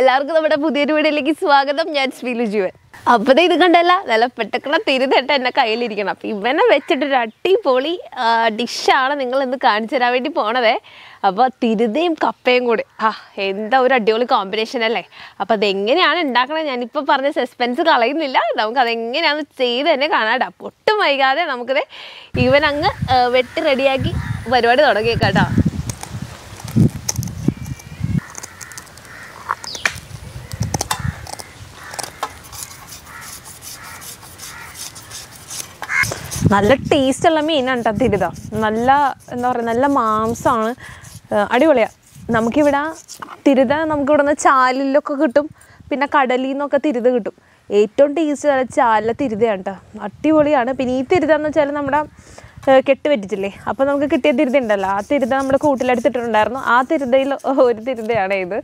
എല്ലാവർക്കും നമ്മുടെ പുതിയൊരു വീഡിയോയിലേക്ക് സ്വാഗതം. ഞാൻ ശ്രീലു ജീവൻ. അപ്പോൾ ഇത് കണ്ടല്ല, നല്ല പെട്ടെന്ന് തിരുതായിട്ട് എൻ്റെ കയ്യിലിരിക്കണം. അപ്പോൾ ഇവനെ വെച്ചിട്ടൊരു അടിപൊളി ഡിഷാണ് നിങ്ങൾ ഇന്ന് കാണിച്ചു തരാൻ വേണ്ടി പോണതേ. അപ്പോൾ തിരുതയും കപ്പയും കൂടി, എന്താ ഒരു അടിപൊളി കോമ്പിനേഷൻ അല്ലേ. അപ്പോൾ അതെങ്ങനെയാണ് ഉണ്ടാക്കണത് ഞാനിപ്പോൾ പറഞ്ഞ സസ്പെൻസ് കളയുന്നില്ല, നമുക്ക് അതെങ്ങനെയാണെന്ന് ചെയ്ത് തന്നെ കാണാം. അപ്പോൾ ഒട്ടും വൈകാതെ നമുക്കിത് ഇവനങ്ങ് വെട്ടി റെഡിയാക്കി പരിപാടി തുടങ്ങിയേക്കാട്ടോ. നല്ല ടേസ്റ്റുള്ള മീനാണ് കേട്ടോ തിരുത. നല്ല എന്താ പറയുക, നല്ല മാംസമാണ്, അടിപൊളിയാണ്. നമുക്കിവിടെ തിരുത നമുക്കിവിടെ നിന്ന് ചാലിലൊക്കെ കിട്ടും, പിന്നെ കടലിൽ നിന്നൊക്കെ തിരുത കിട്ടും. ഏറ്റവും ടേസ്റ്റ് നല്ല ചാലിലെ തിരുതയാണ് കേട്ടോ, അടിപൊളിയാണ്. പിന്നെ ഈ തിരുത എന്ന് വെച്ചാൽ നമ്മുടെ കെട്ട് പറ്റിച്ചില്ലേ, അപ്പോൾ നമുക്ക് കിട്ടിയ തിരുത ഉണ്ടല്ലോ, ആ തിരുത നമ്മുടെ കൂട്ടിലെടുത്തിട്ടുണ്ടായിരുന്നു. ആ തിരുതയിൽ ഒരു തിരുതയാണ് ഇത്.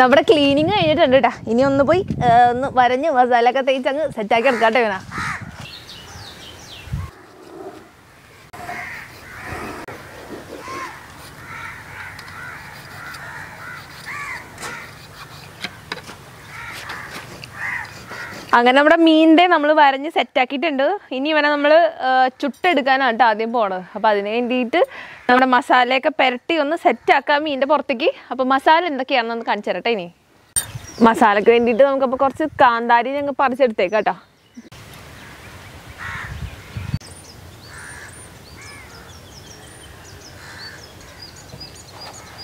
നമ്മുടെ ക്ലീനിങ് കഴിഞ്ഞിട്ടുണ്ട് കേട്ടോ. ഇനി ഒന്ന് പോയി ഒന്ന് വരഞ്ഞ് മസാലയൊക്കെ തേച്ച് അങ്ങ് സെറ്റാക്കി എടുക്കാട്ടെ വേണം. അങ്ങനെ നമ്മുടെ മീനിൻ്റെ നമ്മൾ വരഞ്ഞ് സെറ്റാക്കിയിട്ടുണ്ട്. ഇനി ഇവനെ നമ്മൾ ചുട്ടെടുക്കാനാണ് കേട്ടോ ആദ്യം പോണത്. അപ്പോൾ അതിന് വേണ്ടിയിട്ട് നമ്മുടെ മസാലയൊക്കെ പുരട്ടി ഒന്ന് സെറ്റാക്കാം മീനിൻ്റെ പുറത്തേക്ക്. അപ്പോൾ മസാല എന്തൊക്കെയാണെന്നൊന്ന് കാണിച്ചു തരട്ടെ. ഇനി മസാലയ്ക്ക് വേണ്ടിയിട്ട് നമുക്കപ്പോൾ കുറച്ച് കാന്താരി ഞങ്ങൾ പറിച്ചെടുത്തേക്കാം കേട്ടോ.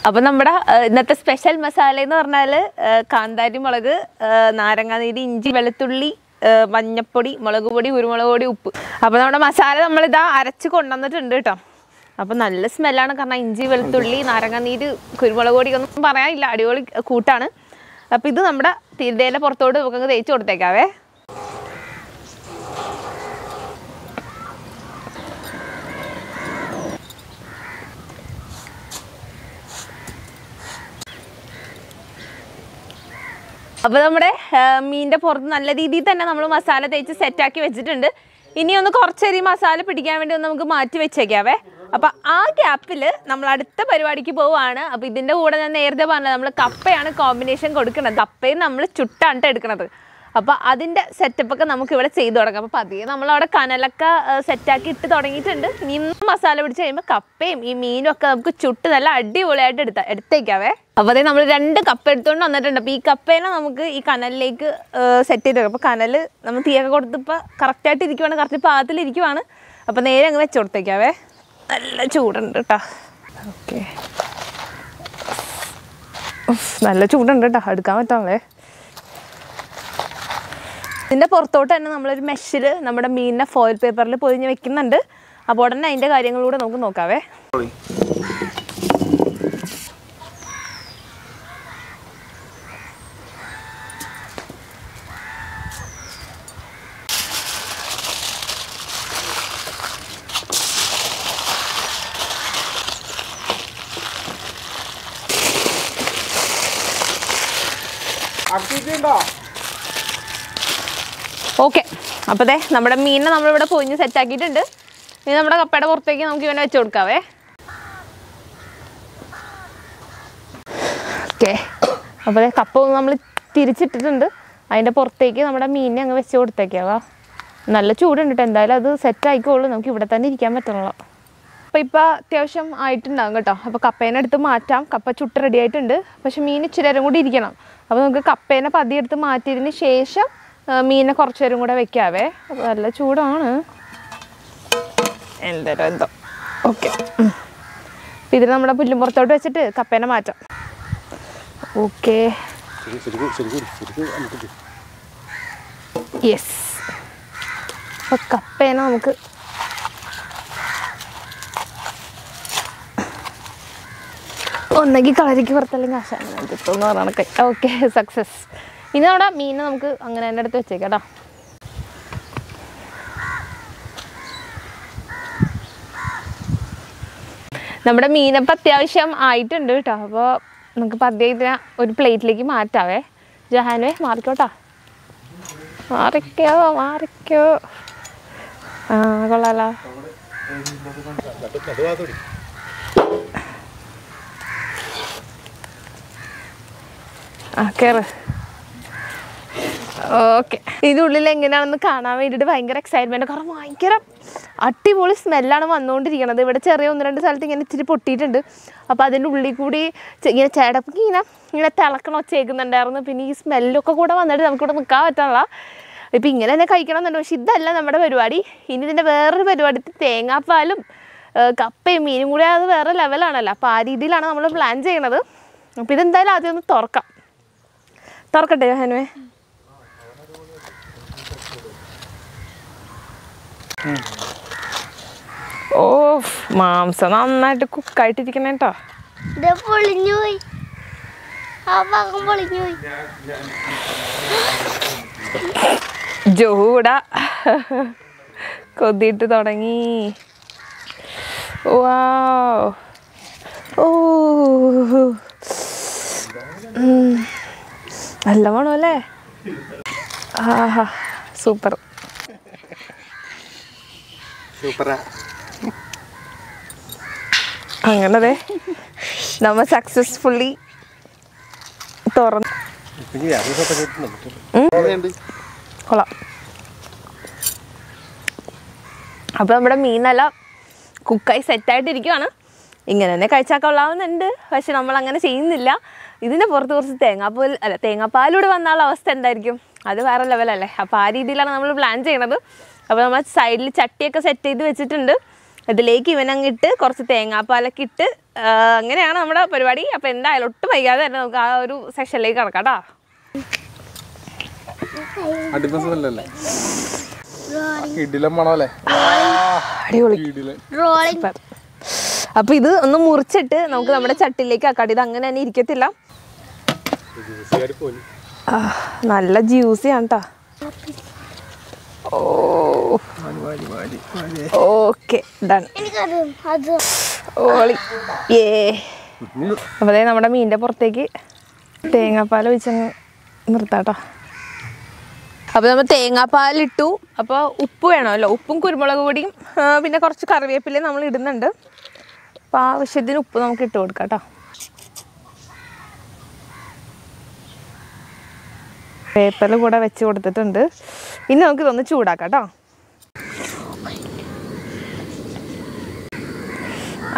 അപ്പോൾ നമ്മുടെ ഇന്നത്തെ സ്പെഷ്യൽ മസാല എന്ന് പറഞ്ഞാൽ കാന്താരി മുളക്, നാരങ്ങാനീര്, ഇഞ്ചി, വെളുത്തുള്ളി, മഞ്ഞപ്പൊടി, മുളക് പൊടി, കുരുമുളക് പൊടി, ഉപ്പ്. അപ്പോൾ നമ്മുടെ മസാല നമ്മളിതാ അരച്ച് കൊണ്ടുവന്നിട്ടുണ്ട് കേട്ടോ. അപ്പോൾ നല്ല സ്മെല്ലാണ്, കാരണം ഇഞ്ചി, വെളുത്തുള്ളി, നാരങ്ങാനീര്, കുരുമുളക് പൊടി ഒന്നും പറയാനില്ല, അടിപൊളി കൂട്ടാണ്. അപ്പോൾ ഇത് നമ്മുടെ തിരുതേൻ്റെ പുറത്തോട്ട് നമുക്ക് തേച്ച് കൊടുത്തേക്കാവേ. അപ്പോൾ നമ്മുടെ മീനിൻ്റെ പുറത്ത് നല്ല രീതിയിൽ തന്നെ നമ്മൾ മസാല തേച്ച് സെറ്റാക്കി വെച്ചിട്ടുണ്ട്. ഇനി ഒന്ന് കുറച്ചരി മസാല പിടിക്കാൻ വേണ്ടി ഒന്ന് നമുക്ക് മാറ്റി വെച്ചേക്കാവേ. അപ്പോൾ ആ ഗ്യാപ്പിൽ നമ്മൾ അടുത്ത പരിപാടിക്ക് പോവുകയാണ്. അപ്പോൾ ഇതിൻ്റെ കൂടെ ഞാൻ നേരത്തെ പറഞ്ഞത് നമ്മൾ കപ്പയാണ് കോമ്പിനേഷൻ കൊടുക്കുന്നത്. കപ്പയും നമ്മൾ ചുട്ടാണ് എടുക്കുന്നത്. അപ്പോൾ അതിൻ്റെ സെറ്റപ്പൊക്കെ നമുക്കിവിടെ ചെയ്ത് തുടങ്ങാം. അപ്പോൾ പതിയെ നമ്മളവിടെ കനലൊക്കെ സെറ്റാക്കി ഇട്ട് തുടങ്ങിയിട്ടുണ്ട്. ഇനി ഇന്നും മസാല പിടിച്ച് കഴിയുമ്പോൾ കപ്പയും ഈ മീനും ഒക്കെ നമുക്ക് ചുട്ട് നല്ല അടിപൊളിയായിട്ട് എടുത്തേക്കാവേ. അപ്പോൾ അതേ നമ്മൾ രണ്ട് കപ്പ എടുത്തുകൊണ്ട് വന്നിട്ടുണ്ട്. അപ്പോൾ ഈ കപ്പേനെ നമുക്ക് ഈ കനലിലേക്ക് സെറ്റ് ചെയ്ത് വെക്കാം. അപ്പോൾ കനൽ നമ്മൾ തീയൊക്കെ കൊടുത്തിപ്പോൾ കറക്റ്റായിട്ട് ഇരിക്കുവാണ്, കറക്റ്റ് പാകത്തിലിരിക്കുവാണ്. അപ്പോൾ നേരെ അങ്ങ് വെച്ച് കൊടുത്തേക്കാവേ. നല്ല ചൂടുണ്ട് കേട്ടോ. ഓക്കെ, നല്ല ചൂടുണ്ട് കേട്ടോ, എടുക്കാൻ പറ്റാമല്ലേ. ഇതിൻ്റെ പുറത്തോട്ട് തന്നെ നമ്മളൊരു മെഷിൽ നമ്മുടെ മീനിനെ ഫോയിൽ പേപ്പറിൽ പൊതിഞ്ഞ് വെക്കുന്നുണ്ട്. അപ്പോൾ ഉടനെ അതിൻ്റെ കാര്യങ്ങളിലൂടെ നമുക്ക് നോക്കാവേ. ഓക്കെ, അപ്പോൾ ദേ നമ്മുടെ മീനിനെ നമ്മളിവിടെ പൊഞ്ഞ് സെറ്റാക്കിയിട്ടുണ്ട്. ഇനി നമ്മുടെ കപ്പയുടെ പുറത്തേക്ക് നമുക്ക് ഇവനെ വെച്ച് കൊടുക്കാവേ. ഓക്കെ, അപ്പോൾ കപ്പ നമ്മൾ തിരിച്ചിട്ടിട്ടുണ്ട്. അതിൻ്റെ പുറത്തേക്ക് നമ്മുടെ മീനിനെ അങ്ങ് വെച്ച് കൊടുത്തേക്കാവാ. നല്ല ചൂടുണ്ട് കേട്ടോ, എന്തായാലും അത് സെറ്റ് ആയിക്കോളൂ, നമുക്ക് ഇവിടെ തന്നെ ഇരിക്കാൻ പറ്റണല്ലോ. Apa ipa tiawsham item nggak tau. Apa kapena itu macam kappa cutter ready item deh. Pasti minyak cerah orang udah dikenal. Apa nggak kapena padir itu mati ini sesam minyak korcer orang udah pakai apa. Alah curang. Ender itu. Oke. Ini nama kita punya motor dua seti kapena macam. Oke. Yes. Apa kapena mungkin. ഒന്നെങ്കിൽ കളരിക്ക് പുറത്തല്ലെങ്കിൽ ആശാനം എത്തുമെന്ന് പറഞ്ഞൊക്കെ okay success ഇനി നമ്മുടെ മീനെ നമുക്ക് അങ്ങനെ തന്നെ എടുത്ത് വെച്ചേക്കാം കേട്ടോ നമ്മുടെ മീനപ്പം അത്യാവശ്യം ആയിട്ടുണ്ട് കേട്ടോ അപ്പോൾ നമുക്ക് പതിയെ ഇതിനെ ഒരു പ്ലേറ്റിലേക്ക് മാറ്റാവേ ജഹാനുവേ മാറിക്കോട്ടോ മാറിക്കോ ആ കൊള്ളാലോ Oke, oke. Ini udah lengkap, nanti kanan ini udah banyak excitement. Karena mau akhirnya, ati boleh smell lah, nama nonton di kanan. Tapi pada cari orang orang itu saling ini ciri putih itu. Apa ada nuli kudi, ini cairan apa gini? Ini telakkan orang cegah dan darahnya pini smell lo kok udah mana? Tapi kita kau itu lah. Tapi ini lah, kayak kita nonton sih, dah lah nama kita berduari. Ini dengan berduari itu tengah apa? Kape mini mulai ada berapa level lah, lah. Padi di lah, nama kita plan je kan itu. Tapi dan dah lah itu torka. Torkat deh Hanu ya. Oh, mam, senang naik itu kaiti di kena itu. Dia boleh nyui. Apa kamu boleh nyui? Jauh dah. Kau di itu orangnya. Wow. Oh. Alla mano le. Ah, super. Super. Angana deh. Nama successfully. Torn. Ini ya, bisa pakai itu betul. Kalau. Apa നമ്മുടെ മീനല്ല കുക്കായി set ആയിട്ട് ഇരിക്കുകയാണ്. ഇങ്ങനെ തന്നെ കഴിച്ചാക്കാവുന്നുണ്ട്. പക്ഷെ നമ്മൾ അങ്ങനെ ചെയ്യുന്നില്ല. ഇതിന്റെ പുറത്ത് കുറച്ച് തേങ്ങാപ്പാൽ അല്ല തേങ്ങാപ്പാലൂടെ വന്നാൽ അവസ്ഥ എന്തായിരിക്കും അത് വേറെ ലെവലല്ലേ അപ്പോൾ ആ രീതിയിലാണ് നമ്മൾ പ്ലാൻ ചെയ്യണത് അപ്പോൾ നമ്മൾ സൈഡിൽ ചട്ടിയൊക്കെ സെറ്റ് ചെയ്ത് വെച്ചിട്ടുണ്ട് അതിലേക്ക് ഇവനങ്ങിട്ട് കുറച്ച് തേങ്ങാപ്പാലൊക്കെ ഇട്ട് അങ്ങനെയാണ് നമ്മുടെ പരിപാടി അപ്പോൾ എന്തായാലും ഒട്ടും വൈകാതെ തന്നെ നമുക്ക് ആ ഒരു സെക്ഷനിലേക്ക് കടക്കാം കേട്ടോ അടിപൊളിയല്ലേ ഇടിലം മണമല്ലേ അടിപൊളി റോളിംഗ് അപ്പോൾ ഇത് ഒന്ന് മുറിച്ചിട്ട് നമുക്ക് നമ്മുടെ ചട്ടിയിലേക്ക് ആക്കാം ഇത് അങ്ങനെ തന്നെ ഇരിക്കത്തില്ല നല്ല ജ്യൂസി ആണ് ട്ടാ ഓക്കേ ഡൺ ഓളി ഏ അപ്പോൾ ദേ നമ്മുടെ മീനിന്റെ പുറത്തേക്ക് തേങ്ങാപ്പാൽ ഒഴിച്ചങ്ങ് നിർത്താട്ടോ അപ്പോൾ നമ്മൾ തേങ്ങാപ്പാൽ ഇട്ടു അപ്പോൾ ഉപ്പ് വേണമല്ലോ ഉപ്പും കുരുമുളക് പൊടിയും പിന്നെ കുറച്ച് കറിവേപ്പില നമ്മൾ ഇടുന്നുണ്ട് അപ്പോൾ ആവശ്യത്തിന് ഉപ്പ് നമുക്ക് ഇട്ട് കൊടുക്കാം കേട്ടോ പേപ്പറിൽ കൂടെ വെച്ച് കൊടുത്തിട്ടുണ്ട് ഇനി നമുക്ക് ഇതൊന്ന് ചൂടാക്കാം കേട്ടോ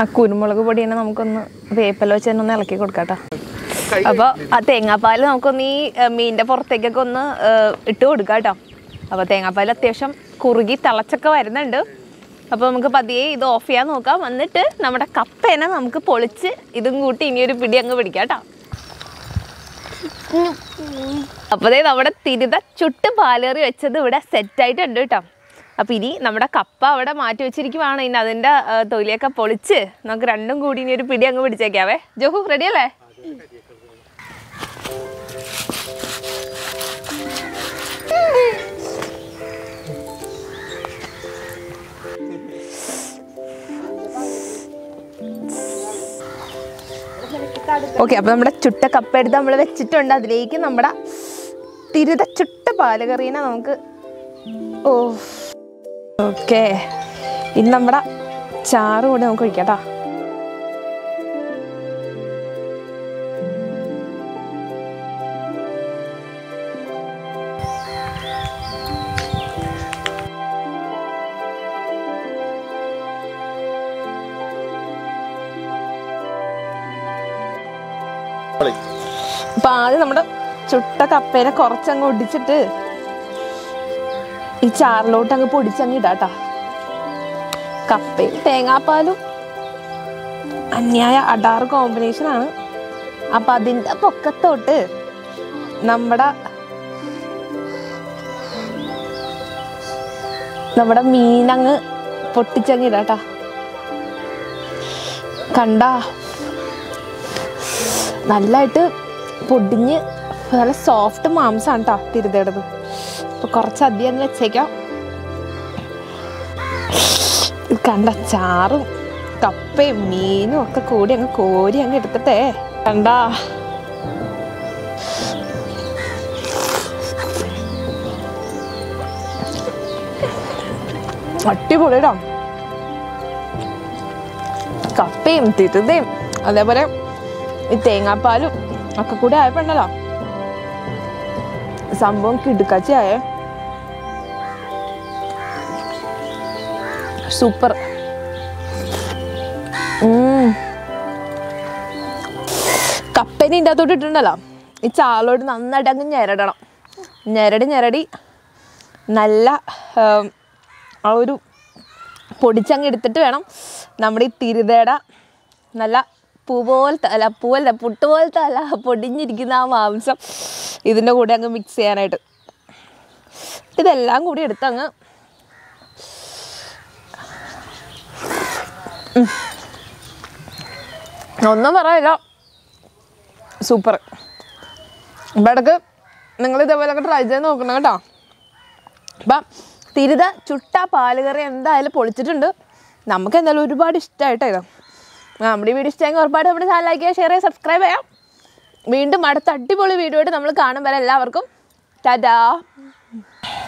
ആ കുരുമുളക് പൊടിയെ നമുക്കൊന്ന് പേപ്പറിൽ വെച്ച് തന്നെ ഒന്ന് ഇളക്കി കൊടുക്കാം കേട്ടോ അപ്പോൾ ആ തേങ്ങാപ്പാൽ നമുക്കൊന്ന് ഈ മീനിൻ്റെ പുറത്തേക്കൊക്കെ ഒന്ന് ഇട്ട് കൊടുക്കാം കേട്ടോ അപ്പോൾ തേങ്ങാപ്പാൽ അത്യാവശ്യം കുറുകി തിളച്ചൊക്കെ വരുന്നുണ്ട് അപ്പോൾ നമുക്ക് പതിയെ ഇത് ഓഫ് ചെയ്യാൻ നോക്കാം എന്നിട്ട് നമ്മുടെ കപ്പേനെ നമുക്ക് പൊളിച്ച് ഇതും കൂട്ടി ഇനിയൊരു പിടി അങ്ങ് പിടിക്കാം കേട്ടോ അപ്പോൾ ദേ നമ്മുടെ തിരുത ചുട്ട് പാലേറി വെച്ചത് ഇവിടെ സെറ്റായിട്ടുണ്ട് കേട്ടോ അപ്പോൾ ഇനി നമ്മുടെ കപ്പ അവിടെ മാറ്റി വെച്ചിരിക്കുവാണ് ഇനി അതിൻ്റെ തൊലിയൊക്കെ പൊളിച്ച് നമുക്ക് രണ്ടും കൂടി ഇനിയൊരു പിടി അങ്ങ് പിടിച്ചേക്കാവേ ജോഹു റെഡിയല്ലേ ഓക്കെ അപ്പോൾ നമ്മുടെ ചുട്ട കപ്പ എടുത്ത് നമ്മൾ വെച്ചിട്ടുണ്ട് അതിലേക്ക് നമ്മുടെ തിരുത ചുട്ട പാലക്കറീനെ നമുക്ക് ഓ ഓക്കെ ഇനി നമ്മുടെ ചാറ് കൂടെ നമുക്ക് ഒഴിക്കാം കേട്ടോ അപ്പോൾ ആദ്യം നമ്മുടെ ചുട്ട കപ്പേനെ കുറച്ചങ്ങ് ഒടിച്ചിട്ട് ഈ ചാറിലോട്ട് അങ്ങ് പൊടിച്ചങ്ങ് ഇടാട്ടോ. കപ്പയും തേങ്ങാപ്പാലും അന്യായ അടാർ കോമ്പിനേഷനാണ്. അപ്പം അതിൻ്റെ പൊക്കത്തോട്ട് നമ്മുടെ മീനങ്ങ് പൊട്ടിച്ചങ്ങിടാട്ടാ. കണ്ട നല്ലതായിട്ട് പൊടിഞ്ഞ് നല്ല സോഫ്റ്റ് മാംസമാണ് കേട്ടോ തിരുതേടത്. അപ്പോൾ കുറച്ചധികം അങ്ങ് വെച്ചേക്കാം. കണ്ട ചാറും കപ്പയും മീനും ഒക്കെ കൂടി അങ്ങ് കോരി അങ്ങ് എടുത്തിട്ടേ കണ്ട അടിപൊളിടാം. കപ്പയും തിരുതയും അതേപോലെ ഈ തേങ്ങാപ്പാലും ഒക്കെ കൂടെ ആയപ്പോണ്ടല്ലോ സംഭവം കിടുക്കാച്ചയായ സൂപ്പർ. കപ്പേനെ ഇതിൻ്റെ അകത്തോട്ട് ഇട്ടിട്ടുണ്ടല്ലോ ഈ ചാളോട് നന്നായിട്ട് അങ്ങ് ഞെരടണം. ഞെരടി നല്ല ആ ഒരു പൊടിച്ചങ്ങ് എടുത്തിട്ട് വേണം നമ്മുടെ ഈ തിരുതേട നല്ല പുട്ട് പോലത്തെ അല്ല പൊടിഞ്ഞിരിക്കുന്ന ആ മാംസം ഇതിൻ്റെ കൂടെ അങ്ങ് മിക്സ് ചെയ്യാനായിട്ട്. ഇതെല്ലാം കൂടി എടുത്തങ്ങ് ഒന്നും പറയില്ല, സൂപ്പർ. അപ്പം ഇടയ്ക്ക് നിങ്ങൾ ഇതേപോലെയൊക്കെ ട്രൈ ചെയ്ത് നോക്കണം കേട്ടോ. അപ്പം തിരുത ചുട്ട പാലുകറി എന്തായാലും പൊളിച്ചിട്ടുണ്ട്. നമുക്ക് എന്തായാലും ഒരുപാട് ഇഷ്ടമായിട്ടോ ഇത്. നമ്മുടെ ഈ വീഡിയോ ഇഷ്ടമെങ്കിൽ ഒരുപാട് നമ്മുടെ ചാനൽ ലൈക്ക് ചെയ്യുക, ഷെയർ ചെയ്യുക, സബ്സ്ക്രൈബ് ചെയ്യാം. വീണ്ടും അടുത്ത അടിപൊളി വീഡിയോ ആയിട്ട് നമ്മൾ കാണുമ്പോൾ എല്ലാവർക്കും ടാറ്റാ.